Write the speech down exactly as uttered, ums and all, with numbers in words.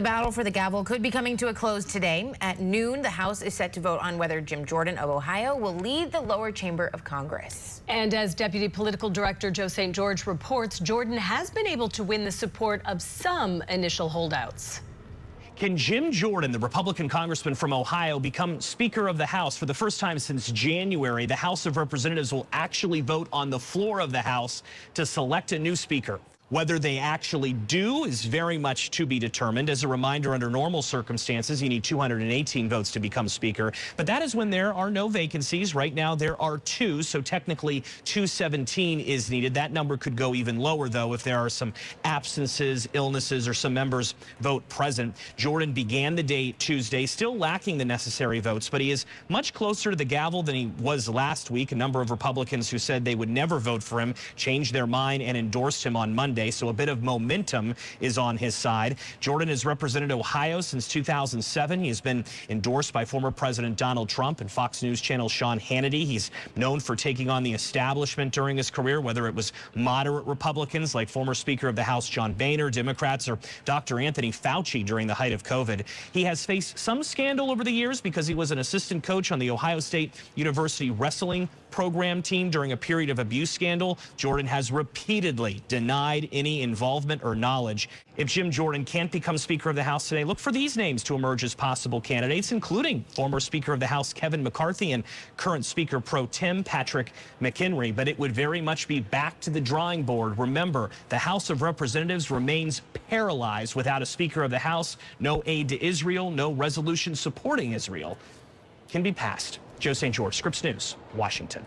The battle for the gavel could be coming to a close today. At noon, the House is set to vote on whether Jim Jordan of Ohio will lead the lower chamber of Congress. And as Deputy Political Director Joe Saint George reports, Jordan has been able to win the support of some initial holdouts. Can Jim Jordan, the Republican congressman from Ohio, become Speaker of the House? For the first time since January, the House of Representatives will actually vote on the floor of the House to select a new speaker. Whether they actually do is very much to be determined. As a reminder, under normal circumstances, you need two hundred eighteen votes to become Speaker. But that is when there are no vacancies. Right now, there are two, so technically two seventeen is needed. That number could go even lower, though, if there are some absences, illnesses, or some members vote present. Jordan began the day Tuesday, still lacking the necessary votes, but he is much closer to the gavel than he was last week. A number of Republicans who said they would never vote for him changed their mind and endorsed him on Monday, so a bit of momentum is on his side. Jordan has represented Ohio since two thousand seven. He has been endorsed by former President Donald Trump and Fox News Channel Sean Hannity. He's known for taking on the establishment during his career, whether it was moderate Republicans like former Speaker of the House John Boehner, Democrats, or Doctor Anthony Fauci during the height of COVID. He has faced some scandal over the years because he was an assistant coach on the Ohio State University wrestling program team during a period of abuse scandal. Jordan has repeatedly denied any involvement or knowledge. If Jim Jordan can't become Speaker of the House today, look for these names to emerge as possible candidates, including former Speaker of the House Kevin McCarthy and current Speaker pro tem Patrick McHenry. But it would very much be back to the drawing board. Remember, the House of Representatives remains paralyzed without a Speaker of the House. No aid to Israel, no resolution supporting Israel can be passed. Joe Saint George, Scripps News, Washington.